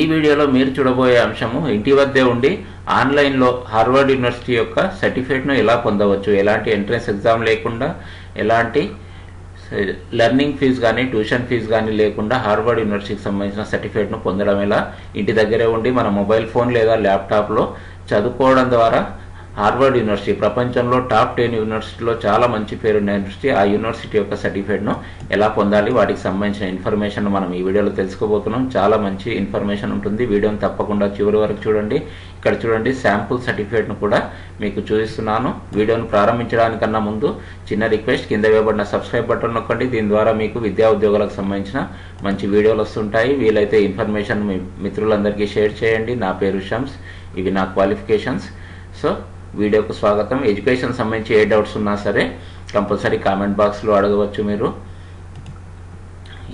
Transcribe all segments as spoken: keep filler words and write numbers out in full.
ఈ వీడియోలో మీరు చూడబోయే అంశము ఇంటి వద్దే ఉండి ఆన్లైన్ లో హార్వర్డ్ యూనివర్సిటీ యొక్క సర్టిఫికెట్ ను ఎలా పొందవచ్చు, ఎలాంటి ఎంట్రన్స్ ఎగ్జామ్ లేకుండా, ఎలాంటి లెర్నింగ్ ఫీజు గాని ట్యూషన్ ఫీజు గాని లేకుండా హార్వర్డ్ యూనివర్సిటీకి సంబంధించిన సర్టిఫికెట్ ను పొందడం ఎలా, ఇంటి దగ్గరే ఉండి మన మొబైల్ ఫోన్ లేదా ల్యాప్టాప్ లో చదువుకోవడం ద్వారా హార్వర్డ్ యూనివర్సిటీ ప్రపంచంలో టాప్ టెన్ యూనివర్సిటీలో చాలా మంచి పేరున్న యూనివర్సిటీ, ఆ యూనివర్సిటీ యొక్క సర్టిఫికేట్ను ఎలా పొందాలి, వాటికి సంబంధించిన ఇన్ఫర్మేషన్ మనం ఈ వీడియోలో తెలుసుకోబోతున్నాం. చాలా మంచి ఇన్ఫర్మేషన్ ఉంటుంది, వీడియోని తప్పకుండా చివరి వరకు చూడండి. ఇక్కడ చూడండి, శాంపుల్ సర్టిఫికేట్ను కూడా మీకు చూపిస్తున్నాను. వీడియోను ప్రారంభించడానికన్నా ముందు చిన్న రిక్వెస్ట్, కింద వేయబడిన సబ్స్క్రైబ్ బటన్ నొక్కండి. దీని ద్వారా మీకు విద్యా ఉద్యోగాలకు సంబంధించిన మంచి వీడియోలు వస్తుంటాయి. వీలైతే ఇన్ఫర్మేషన్ మీ మిత్రులందరికీ షేర్ చేయండి. నా పేరు షమ్స్, ఇవి నా క్వాలిఫికేషన్స్. సో वीडियो को स्वागतम. एजुकेशन संबंधी ए डाउट्स उन्ना सरे कंपलसरी कामेंट बॉक्स लो अडगवच्चु. मीरू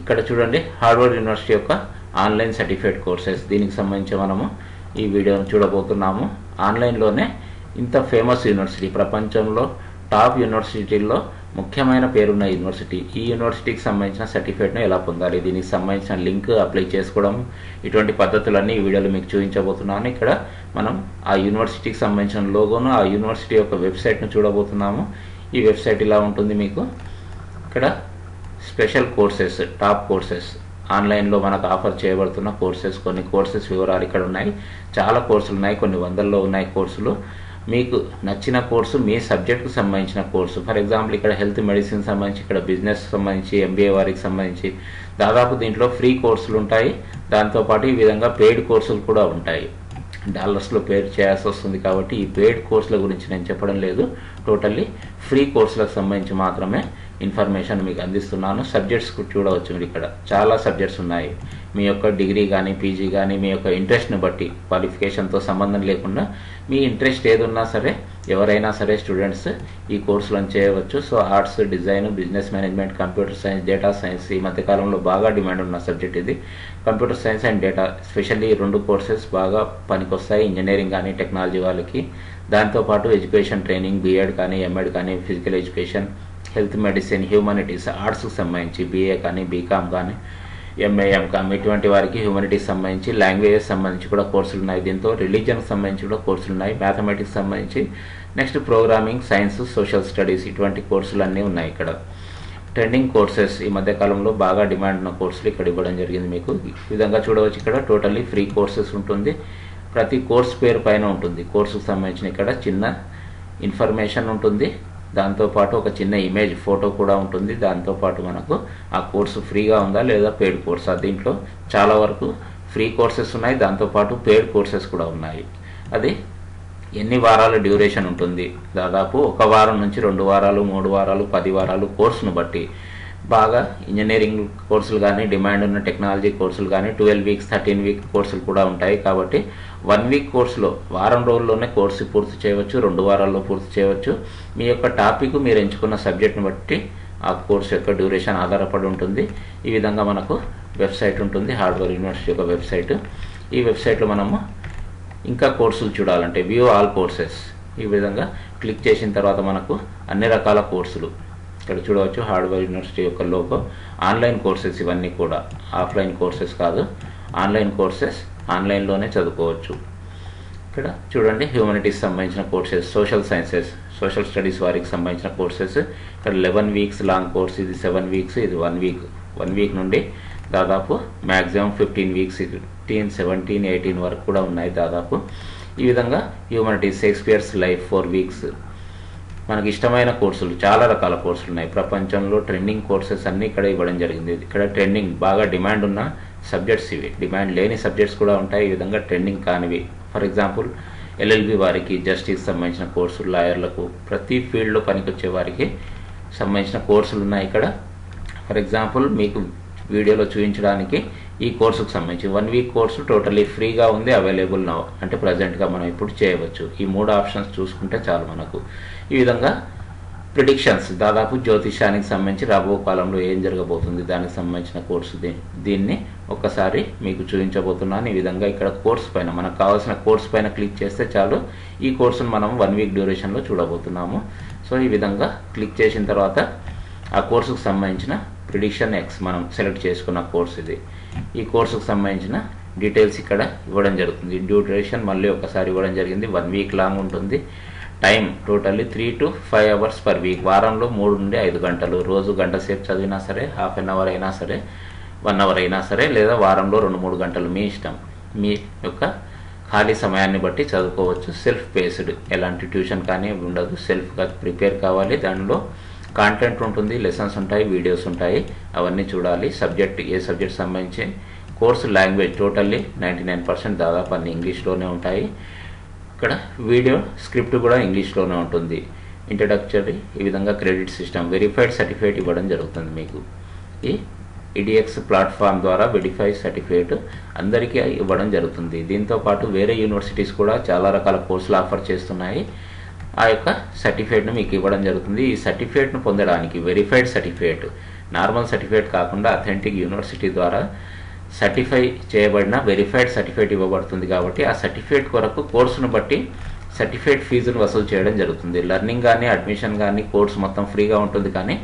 इक्कड़ चूडंडी हार्वर्ड यूनिवर्सिटी योक्क ऑनलाइन सर्टिफिकेट कोर्सेस, दीनिकी संबंधिंची मनमु ई वीडियोनु चूडबोतुन्नामु. ऑनलाइन लोने इंत फेमस यूनिवर्सिटी, प्रपंचंलो टाप यूनिवर्सिटील्लो ముఖ్యమైన పేరున్న యూనివర్సిటీ, ఈ యూనివర్సిటీకి సంబంధించిన సర్టిఫికేట్ను ఎలా పొందాలి, దీనికి సంబంధించిన లింక్ అప్లై చేసుకోవడం, ఇటువంటి పద్ధతులన్నీ ఈ వీడియోలో మీకు చూపించబోతున్నాను. ఇక్కడ మనం ఆ యూనివర్సిటీకి సంబంధించిన లోగోను, ఆ యూనివర్సిటీ యొక్క వెబ్సైట్ను చూడబోతున్నాము. ఈ వెబ్సైట్ ఇలా ఉంటుంది మీకు. ఇక్కడ స్పెషల్ కోర్సెస్, టాప్ కోర్సెస్, ఆన్లైన్లో మనకు ఆఫర్ చేయబడుతున్న కోర్సెస్, కొన్ని కోర్సెస్ వివరాలు ఇక్కడ ఉన్నాయి. చాలా కోర్సులు ఉన్నాయి, కొన్ని వందల్లో ఉన్నాయి కోర్సులు. మీకు నచ్చిన కోర్సు, మీ సబ్జెక్ట్కు సంబంధించిన కోర్సు, ఫర్ ఎగ్జాంపుల్ ఇక్కడ హెల్త్ మెడిసిన్ సంబంధించి, ఇక్కడ బిజినెస్ సంబంధించి, ఎంబీఏ వారికి సంబంధించి దాదాపు దీంట్లో ఫ్రీ కోర్సులు ఉంటాయి. దాంతోపాటు ఈ విధంగా పెయిడ్ కోర్సులు కూడా ఉంటాయి. డాలర్స్లో పే చేయాల్సి వస్తుంది కాబట్టి ఈ పెయిడ్ కోర్సుల గురించి నేను చెప్పడం లేదు. టోటల్లీ ఫ్రీ కోర్సులకు సంబంధించి మాత్రమే ఇన్ఫర్మేషన్ మీకు అందిస్తున్నాను. సబ్జెక్ట్స్ చూడవచ్చు మీరు, ఇక్కడ చాలా సబ్జెక్ట్స్ ఉన్నాయి. మీ యొక్క డిగ్రీ కానీ పీజీ కానీ మీ యొక్క ఇంట్రెస్ట్ని బట్టి, క్వాలిఫికేషన్తో సంబంధం లేకుండా మీ ఇంట్రెస్ట్ ఏదున్నా సరే ఎవరైనా సరే స్టూడెంట్స్ ఈ కోర్సులను చేయవచ్చు. So arts, design, business management, computer science, data science ఈ మధ్యకాలంలో బాగా డిమాండ్ ఉన్న సబ్జెక్ట్ ఇది. Computer science and data specially రెండు కోర్సెస్ బాగా పనికొస్తాయి ఇంజనీరింగ్ కానీ టెక్నాలజీ వాళ్ళకి. దాంతోపాటు ఎడ్యుకేషన్ ట్రైనింగ్, బీఎడ్ కానీ ఎంఎడ్ కానీ, physical education, health medicine, humanities, ఆర్ట్స్కి సంబంధించి బీఏ కానీ బీకామ్ కానీ ఎంఏఎం కామ్ ఇటువంటి వారికి, హ్యూమనిటీస్ సంబంధించి, లాంగ్వేజెస్ సంబంధించి కూడా కోర్సులు ఉన్నాయి. దీంతో రిలీజన్కి సంబంధించి కూడా కోర్సులు ఉన్నాయి, మ్యాథమెటిక్స్ సంబంధించి, next programming, science, social studies ఇటువంటి కోర్సులు అన్నీ ఉన్నాయి. ఇక్కడ ట్రెండింగ్ కోర్సెస్, ఈ మధ్యకాలంలో బాగా డిమాండ్ ఉన్న కోర్సులు ఇక్కడ ఇవ్వడం జరిగింది మీకు. ఈ విధంగా చూడవచ్చు, ఇక్కడ టోటల్లీ ఫ్రీ కోర్సెస్ ఉంటుంది. ప్రతి కోర్సు పేరు పైన ఉంటుంది కోర్సుకు సంబంధించిన ఇక్కడ చిన్న ఇన్ఫర్మేషన్ ఉంటుంది. దాంతోపాటు ఒక చిన్న ఇమేజ్, ఫోటో కూడా ఉంటుంది. దాంతోపాటు మనకు ఆ కోర్సు ఫ్రీగా ఉందా లేదా పెయిడ్ కోర్సా, దీంట్లో చాలా వరకు ఫ్రీ కోర్సెస్ ఉన్నాయి, దాంతోపాటు పెయిడ్ కోర్సెస్ కూడా ఉన్నాయి. అది ఎన్ని వారాల డ్యూరేషన్ ఉంటుంది, దాదాపు ఒక వారం నుంచి రెండు వారాలు, మూడు వారాలు, పది వారాలు కోర్సును బట్టి. బాగా ఇంజనీరింగ్ కోర్సులు కానీ డిమాండ్ ఉన్న టెక్నాలజీ కోర్సులు కానీ ట్వెల్వ్ వీక్స్ థర్టీన్ వీక్ కోర్సులు కూడా ఉంటాయి. కాబట్టి వన్ వీక్ కోర్సులో వారం రోజుల్లోనే కోర్సు పూర్తి చేయవచ్చు, రెండు వారాల్లో పూర్తి చేయవచ్చు. మీ యొక్క టాపిక్, మీరు ఎంచుకున్న సబ్జెక్ట్ని బట్టి ఆ కోర్సు యొక్క డ్యూరేషన్ ఆధారపడి ఉంటుంది. ఈ విధంగా మనకు వెబ్సైట్ ఉంటుంది, హార్వర్డ్ యూనివర్సిటీ యొక్క వెబ్సైట్. ఈ వెబ్సైట్లో మనము ఇంకా కోర్సులు చూడాలంటే వ్యూ ఆల్ కోర్సెస్ ఈ విధంగా క్లిక్ చేసిన తర్వాత మనకు అన్ని రకాల కోర్సులు ఇక్కడ చూడవచ్చు. హార్వర్డ్ యూనివర్సిటీ యొక్క లోగో, ఆన్లైన్ కోర్సెస్, ఇవన్నీ కూడా ఆఫ్లైన్ కోర్సెస్ కాదు, ఆన్లైన్ కోర్సెస్, ఆన్లైన్లోనే చదువుకోవచ్చు. ఇక్కడ చూడండి, హ్యూమనిటీస్ సంబంధించిన courses, social sciences, social studies వారికి సంబంధించిన కోర్సెస్. ఇక్కడ లెవెన్ వీక్స్ లాంగ్ కోర్స్, ఇది సెవెన్ వీక్స్, ఇది వన్ వీక్. వన్ వీక్ నుండి దాదాపు maximum fifteen weeks, fifteen seventeen eighteen వరకు కూడా ఉన్నాయి దాదాపు. ఈ విధంగా humanities, Shakespeare's life four weeks. మనకి ఇష్టమైన కోర్సులు, చాలా రకాల కోర్సులు ఉన్నాయి. ప్రపంచంలో ట్రెండింగ్ కోర్సెస్ అన్నీ ఇక్కడ ఇవ్వడం జరిగింది. ఇక్కడ ట్రెండింగ్ బాగా డిమాండ్ ఉన్న సబ్జెక్ట్స్ ఇవి, డిమాండ్ లేని సబ్జెక్ట్స్ కూడా ఉంటాయి. ఈ విధంగా ట్రెండింగ్ కానివి ఫర్ ఎగ్జాంపుల్ ఎల్ఎల్బి వారికి, జస్టిస్కి సంబంధించిన కోర్సులు, లాయర్లకు, ప్రతి ఫీల్డ్లో పనికొచ్చే వారికి సంబంధించిన కోర్సులు ఉన్నాయి ఇక్కడ. ఫర్ ఎగ్జాంపుల్ మీకు వీడియోలో చూపించడానికి ఈ కోర్సుకు సంబంధించి వన్ వీక్ కోర్సు టోటల్లీ ఫ్రీగా ఉంది, అవైలబుల్ నౌ అంటే ప్రజెంట్గా మనం ఇప్పుడు చేయవచ్చు. ఈ మూడు ఆప్షన్స్ చూసుకుంటే చాలు మనకు. ఈ విధంగా ప్రిడిక్షన్స్, దాదాపు జ్యోతిషానికి సంబంధించి రాబో కాలంలో ఏం జరగబోతుంది దానికి సంబంధించిన కోర్సు, దీ దీన్ని ఒక్కసారి మీకు చూపించబోతున్నాను. ఈ విధంగా ఇక్కడ కోర్సు పైన, మనకు కావాల్సిన కోర్సు పైన క్లిక్ చేస్తే చాలు. ఈ కోర్సును మనం వన్ వీక్ డ్యూరేషన్లో చూడబోతున్నాము. సో ఈ విధంగా క్లిక్ చేసిన తర్వాత ఆ కోర్సుకు సంబంధించిన ప్రిడిక్షన్ ఎక్స్, మనం సెలెక్ట్ చేసుకున్న కోర్సు ఇది. ఈ కోర్సుకు సంబంధించిన డీటెయిల్స్ ఇక్కడ ఇవ్వడం జరుగుతుంది. డ్యూ డ్యూరేషన్ మళ్ళీ ఒకసారి ఇవ్వడం జరిగింది. వన్ వీక్ లాంగ్ ఉంటుంది. Time totally three to five hours per week. వారంలో మూడు నుండి ఐదు గంటలు. రోజు గంట సేపు చదివినా సరే, హాఫ్ అన్ అవర్ అయినా సరే, వన్ అవర్ అయినా సరే, లేదా వారంలో రెండు మూడు గంటలు మీ ఇష్టం. మీ యొక్క ఖాళీ సమయాన్ని బట్టి చదువుకోవచ్చు. సెల్ఫ్ బేస్డ్, ఎలాంటి ట్యూషన్ కానీ ఉండదు. సెల్ఫ్గా ప్రిపేర్ కావాలి. దానిలో కాంటెంట్ ఉంటుంది, లెసన్స్ ఉంటాయి, వీడియోస్ ఉంటాయి, అవన్నీ చూడాలి. సబ్జెక్ట్ ఏ సబ్జెక్ట్ సంబంధించి course language totally ninety nine percent దాదాపు అన్ని ఇంగ్లీష్లోనే ఉంటాయి. ఇక్కడ వీడియో స్క్రిప్ట్ కూడా ఇంగ్లీష్లోనే ఉంటుంది. ఇంట్రడక్టరీ, ఈ విధంగా క్రెడిట్ సిస్టమ్, వెరిఫైడ్ సర్టిఫికేట్ ఇవ్వడం జరుగుతుంది మీకు. ఈ ఈడీఎక్స్ ప్లాట్ఫామ్ ద్వారా వెరిఫైడ్ సర్టిఫికేట్ అందరికీ ఇవ్వడం జరుగుతుంది. దీంతోపాటు వేరే యూనివర్సిటీస్ కూడా చాలా రకాల కోర్సులు ఆఫర్ చేస్తున్నాయి. ఆ యొక్క సర్టిఫికేట్ను మీకు ఇవ్వడం జరుగుతుంది. ఈ సర్టిఫికేట్ను పొందడానికి వెరిఫైడ్ సర్టిఫికేట్, నార్మల్ సర్టిఫికేట్ కాకుండా అథెంటిక్ యూనివర్సిటీ ద్వారా సర్టిఫై చేయబడిన వెరిఫైడ్ సర్టిఫికేట్ ఇవ్వబడుతుంది. కాబట్టి ఆ సర్టిఫికేట్ కొరకు కోర్సును బట్టి సర్టిఫికేట్ ఫీజును వసూలు చేయడం జరుగుతుంది. లెర్నింగ్ కానీ అడ్మిషన్ కానీ కోర్సు మొత్తం ఫ్రీగా ఉంటుంది. కానీ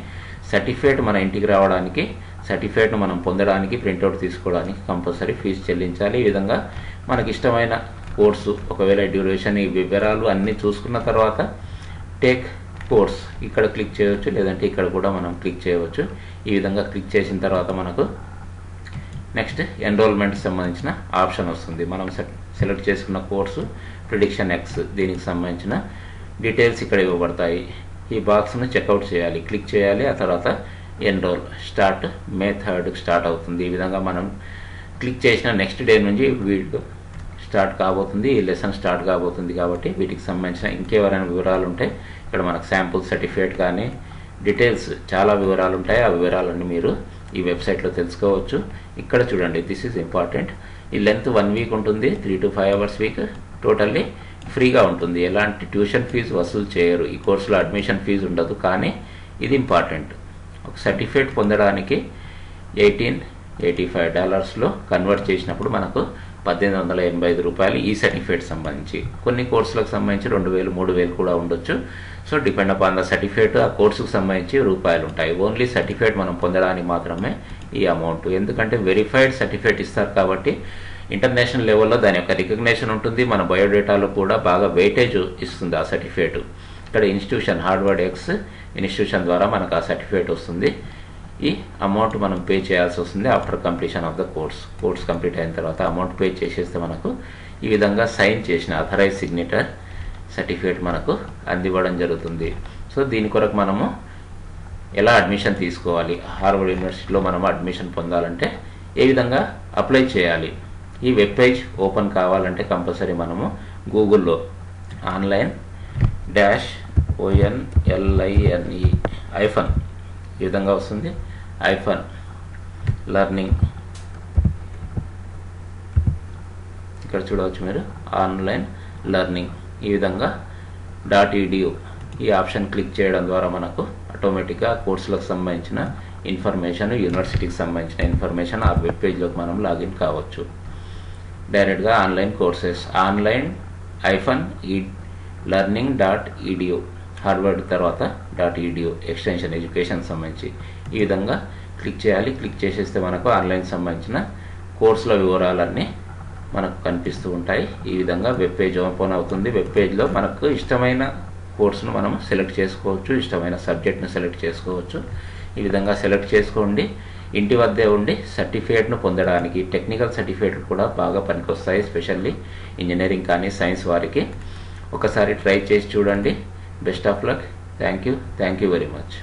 సర్టిఫికేట్ మన ఇంటికి రావడానికి, సర్టిఫికేట్ను మనం పొందడానికి, ప్రింట్అవుట్ తీసుకోవడానికి కంపల్సరీ ఫీజు చెల్లించాలి. ఈ విధంగా మనకి ఇష్టమైన కోర్సు, ఒకవేళ డ్యూరేషన్, ఈ వివరాలు అన్నీ చూసుకున్న తర్వాత టేక్ కోర్స్ ఇక్కడ క్లిక్ చేయవచ్చు, లేదంటే ఇక్కడ కూడా మనం క్లిక్ చేయవచ్చు. ఈ విధంగా క్లిక్ చేసిన తర్వాత మనకు నెక్స్ట్ ఎన్రోల్మెంట్ సంబంధించిన ఆప్షన్ వస్తుంది. మనం సెలెక్ట్ చేసుకున్న కోర్సు ప్రిడిక్షన్ ఎక్స్, దీనికి సంబంధించిన డీటెయిల్స్ ఇక్కడ ఇవ్వబడతాయి. ఈ బాక్స్ను చెక్అవుట్ చేయాలి, క్లిక్ చేయాలి. ఆ తర్వాత ఎన్రోల్ స్టార్ట్ మే థర్డ్కి స్టార్ట్ అవుతుంది. ఈ విధంగా మనం క్లిక్ చేసిన నెక్స్ట్ డే నుంచి వీడియో స్టార్ట్ కాబోతుంది, ఈ లెసన్ స్టార్ట్ కాబోతుంది. కాబట్టి వీటికి సంబంధించిన ఇంకెవరైనా వివరాలు ఉంటాయి ఇక్కడ మనకు శాంపుల్ సర్టిఫికేట్ కానీ డీటెయిల్స్ చాలా వివరాలు ఉంటాయి. ఆ వివరాలన్నీ మీరు ఈ వెబ్సైట్లో తెలుసుకోవచ్చు. ఇక్కడ చూడండి, దిస్ ఈజ్ ఇంపార్టెంట్. ఈ లెంత్ వన్ వీక్ ఉంటుంది, three to five hours week, totally ఫ్రీగా ఉంటుంది. ఎలాంటి ట్యూషన్ ఫీజు వసూలు చేయరు. ఈ కోర్సులో అడ్మిషన్ ఫీజు ఉండదు. కానీ ఇది ఇంపార్టెంట్, ఒక సర్టిఫికేట్ పొందడానికి ఎయిటీన్ ఎయిటీ ఫైవ్ డాలర్స్లో కన్వర్ట్ చేసినప్పుడు మనకు పద్దెనిమిది వందల ఎనభై ఐదు రూపాయలు ఈ సర్టిఫికేట్ సంబంధించి. కొన్ని కోర్సులకు సంబంధించి రెండు వేలు మూడు వేలు కూడా ఉండొచ్చు. So depend upon the certificate, ఆ కోర్సుకు సంబంధించి రూపాయలు ఉంటాయి. ఓన్లీ సర్టిఫికేట్ మనం పొందడానికి మాత్రమే ఈ అమౌంట్. ఎందుకంటే వెరిఫైడ్ సర్టిఫికేట్ ఇస్తారు కాబట్టి ఇంటర్నేషనల్ లెవెల్లో దాని యొక్క రికగ్నేషన్ ఉంటుంది. మన బయోడేటాలో కూడా బాగా వెయిటేజ్ ఇస్తుంది ఆ సర్టిఫికేట్. ఇక్కడ ఇన్స్టిట్యూషన్ హార్వర్డ్ ఎక్స్ ఇన్స్టిట్యూషన్ ద్వారా మనకు ఆ సర్టిఫికేట్ వస్తుంది. ఈ అమౌంట్ మనం పే చేయాల్సి వస్తుంది after completion of the course. Course complete అయిన తర్వాత అమౌంట్ పే చేసేస్తే మనకు ఈ విధంగా సైన్ చేసిన అథరైజ్ సిగ్నేచర్ సర్టిఫికేట్ మనకు అందివ్వడం జరుగుతుంది. సో దీని కొరకు మనము ఎలా అడ్మిషన్ తీసుకోవాలి, హార్వర్డ్ యూనివర్సిటీలో మనము అడ్మిషన్ పొందాలంటే ఏ విధంగా అప్లై చేయాలి. ఈ వెబ్ పేజ్ ఓపెన్ కావాలంటే కంపల్సరీ మనము గూగుల్లో ఆన్లైన్ డాష్ ఓఎన్ఎల్ఐఎన్ఈ ఐఫన్ ఈ విధంగా వస్తుంది. ఐఫన్ లెర్నింగ్ ఇక్కడ చూడవచ్చు మీరు, ఆన్లైన్ లెర్నింగ్ ఈ విధంగా డాట్ ఈడియూ ఈ ఆప్షన్ క్లిక్ చేయడం ద్వారా మనకు ఆటోమేటిక్గా కోర్సులకు సంబంధించిన ఇన్ఫర్మేషన్, యూనివర్సిటీకి సంబంధించిన ఇన్ఫర్మేషన్ ఆ వెబ్ పేజ్లోకి మనం లాగిన్ కావచ్చు. డైరెక్ట్గా ఆన్లైన్ కోర్సెస్ ఆన్లైన్ ఐఫన్ ఈ లెర్నింగ్ డాట్ ఈడియూ హార్వర్డ్ తర్వాత డాట్ ఈడియూ ఎక్స్టెన్షన్ ఎడ్యుకేషన్ సంబంధించి ఈ విధంగా క్లిక్ చేయాలి. క్లిక్ చేసేస్తే మనకు ఆన్లైన్ సంబంధించిన కోర్సుల వివరాలన్నీ మనకు కనిపిస్తూ ఉంటాయి. ఈ విధంగా వెబ్ పేజ్ ఓపెన్ అవుతుంది. వెబ్ పేజ్లో మనకు ఇష్టమైన కోర్సును మనం సెలెక్ట్ చేసుకోవచ్చు, ఇష్టమైన సబ్జెక్ట్ను సెలెక్ట్ చేసుకోవచ్చు. ఈ విధంగా సెలెక్ట్ చేసుకోండి. ఇంటి వద్దే ఉండి సర్టిఫికేట్ను పొందడానికి టెక్నికల్ సర్టిఫికేట్లు కూడా బాగా పనికొస్తాయి. స్పెషల్లీ ఇంజనీరింగ్ కానీ సైన్స్ వారికి ఒకసారి ట్రై చేసి చూడండి. Best of luck. Thank you thank you very much.